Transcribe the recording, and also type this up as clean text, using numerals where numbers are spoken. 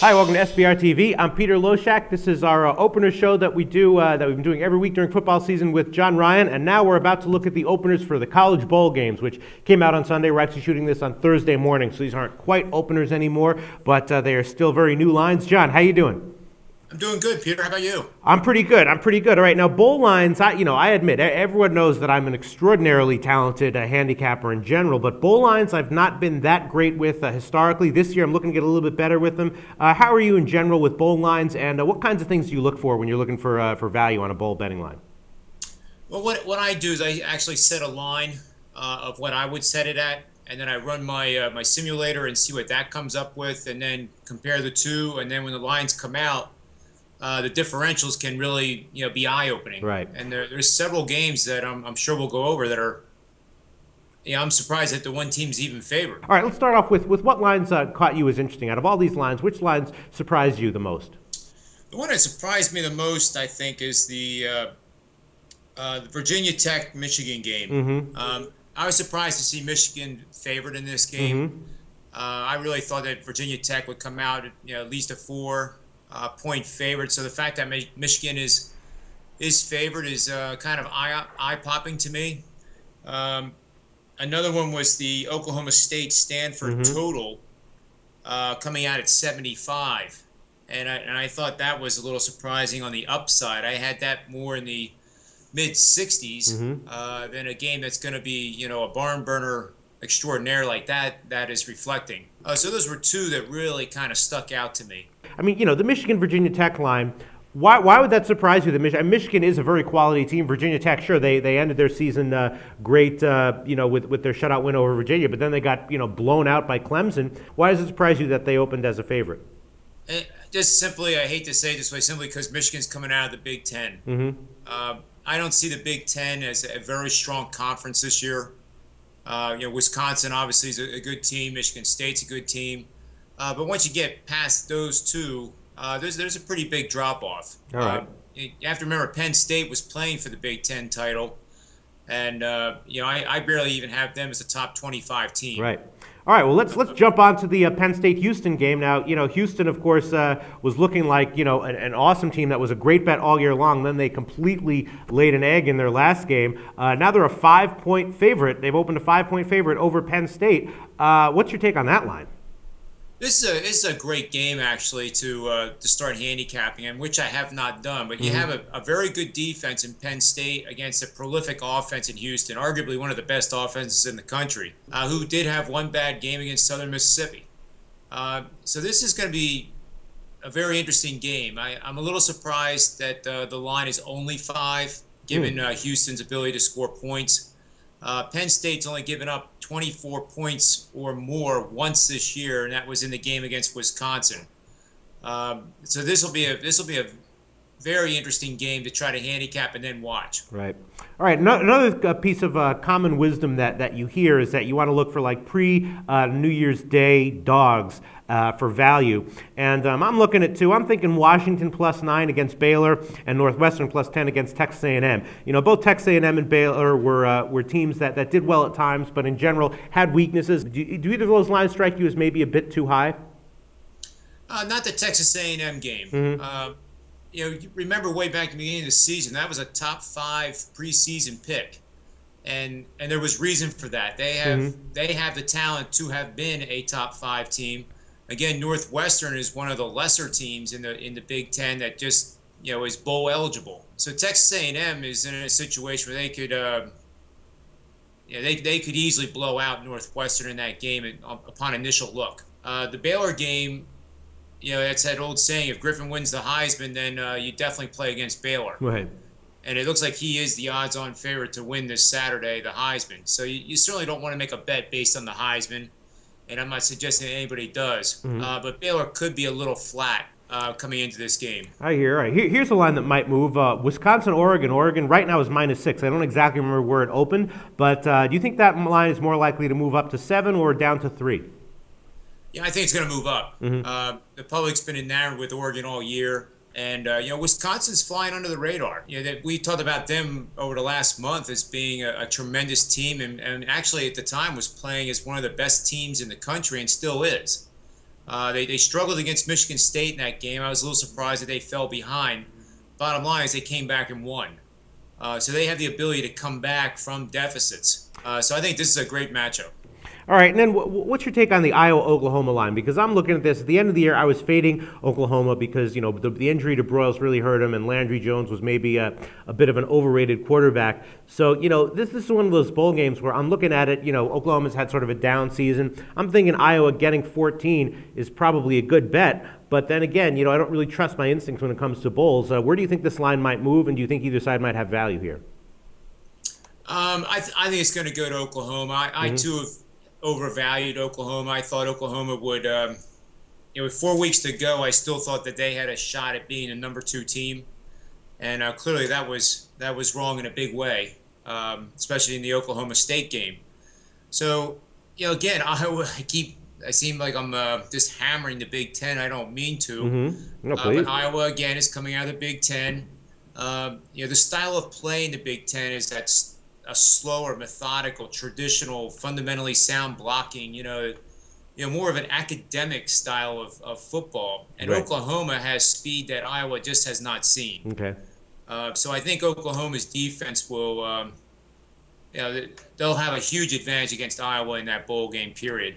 Hi, welcome to SBR TV. I'm Peter Loschak. This is our opener show that we do that we've been doing every week during football season with John Ryan, and now we're about to look at the openers for the college bowl games, which came out on Sunday. We're actually shooting this on Thursday morning, so these aren't quite openers anymore, but they are still very new lines. John, how you doing? I'm doing good, Peter. How about you? I'm pretty good. I'm pretty good. All right. Now, bowl lines, I admit, everyone knows that I'm an extraordinarily talented handicapper in general, but bowl lines I've not been that great with historically. This year, I'm looking to get a little bit better with them. How are you in general with bowl lines, and what kinds of things do you look for when you're looking for value on a bowl betting line? Well, what I do is I actually set a line of what I would set it at, and then I run my my simulator and see what that comes up with, and then compare the two, and then when the lines come out, the differentials can really, be eye-opening. Right. And there's several games that I'm sure we'll go over that are, I'm surprised that the one team's even favored. All right, let's start off with what lines caught you as interesting. Out of all these lines, which lines surprised you the most? The one that surprised me the most, I think, is the Virginia Tech-Michigan game. Mm-hmm. I was surprised to see Michigan favored in this game. Mm-hmm. I really thought that Virginia Tech would come out at, at least a 4-point favorite. So the fact that Michigan is favored is kind of eye-popping to me. Another one was the Oklahoma State Stanford mm-hmm. total coming out at 75, and I thought that was a little surprising on the upside. I had that more in the mid 60s mm-hmm. Than a game that's going to be a barn burner extraordinaire like that is reflecting. So those were two that really kind of stuck out to me. I mean, the Michigan-Virginia Tech line, why would that surprise you? Michigan is a very quality team. Virginia Tech, sure, they ended their season great, with their shutout win over Virginia, but then they got, blown out by Clemson. Why does it surprise you that they opened as a favorite? Just simply, I hate to say it this way, simply because Michigan's coming out of the Big Ten. Mm-hmm. I don't see the Big Ten as a very strong conference this year. Wisconsin obviously is a good team. Michigan State's a good team. But once you get past those two, there's a pretty big drop-off. All right. You have to remember Penn State was playing for the Big Ten title, and I barely even have them as a top 25 team. Right. All right. Well, let's jump on to the Penn State Houston game now. Houston, of course, was looking like an awesome team that was a great bet all year long. Then they completely laid an egg in their last game. Now they're a 5-point favorite. They've opened a 5-point favorite over Penn State. What's your take on that line? This is a great game, actually, to start handicapping, and which I have not done. But you mm-hmm. have a very good defense in Penn State against a prolific offense in Houston, arguably one of the best offenses in the country, who did have one bad game against Southern Mississippi. So this is going to be a very interesting game. I'm a little surprised that the line is only 5, given Houston's ability to score points. Penn State's only given up 24 points or more once this year, and that was in the game against Wisconsin. So this will be a very interesting game to try to handicap and then watch. Right. All right. No, another piece of common wisdom that you hear is that you want to look for New Year's Day dogs for value. And I'm looking at two. I'm thinking Washington +9 against Baylor and Northwestern +10 against Texas A&M. Both Texas A&M and Baylor were teams that did well at times, but in general had weaknesses. Do either of those lines strike you as maybe a bit too high? Not the Texas A&M game. Mm-hmm. You remember way back in the beginning of the season, that was a top 5 preseason pick, and there was reason for that. They have the talent to have been a top 5 team. Again, Northwestern is one of the lesser teams in the Big Ten that just is bowl eligible. So Texas A&M is in a situation where they could they could easily blow out Northwestern in that game upon initial look. The Baylor game. That's that old saying, if Griffin wins the Heisman, then you definitely play against Baylor. Right. And it looks like he is the odds-on favorite to win this Saturday, the Heisman. So you certainly don't want to make a bet based on the Heisman, and I'm not suggesting anybody does. Mm-hmm. But Baylor could be a little flat coming into this game. I hear. All right. Here's a line that might move. Wisconsin-Oregon. Oregon right now is -6. I don't exactly remember where it opened, but do you think that line is more likely to move up to 7 or down to 3? Yeah, I think it's going to move up. Mm-hmm. The public's been enamored with Oregon all year, And, you know, Wisconsin's flying under the radar. You know, that we talked about them over the last month as being a tremendous team, and actually at the time was playing as one of the best teams in the country and still is. They struggled against Michigan State in that game. I was a little surprised that they fell behind. Bottom line is they came back and won. So they have the ability to come back from deficits. So I think this is a great matchup. All right, and then what's your take on the Iowa-Oklahoma line? Because I'm looking at this. At the end of the year, I was fading Oklahoma because, you know, the injury to Broyles really hurt him, and Landry Jones was maybe a bit of an overrated quarterback. So, you know, this is one of those bowl games where I'm looking at it, you know, Oklahoma's had sort of a down season. I'm thinking Iowa getting 14 is probably a good bet. But then again, you know, I don't really trust my instincts when it comes to bowls. Where do you think this line might move, and do you think either side might have value here? I think it's going to go to Oklahoma. I too, have overvalued Oklahoma. I thought Oklahoma would, you know, with 4 weeks to go, I still thought that they had a shot at being a #2 team, and clearly that was wrong in a big way, especially in the Oklahoma State game. So, you know, again, I seem like I'm just hammering the Big Ten. I don't mean to. No, but Iowa again is coming out of the Big Ten. You know, the style of play in the Big Ten is that's a slower, methodical, traditional, fundamentally sound blocking, you know, more of an academic style of football. And right. Oklahoma has speed that Iowa just has not seen. Okay. So I think Oklahoma's defense will, you know, they'll have a huge advantage against Iowa in that bowl game period.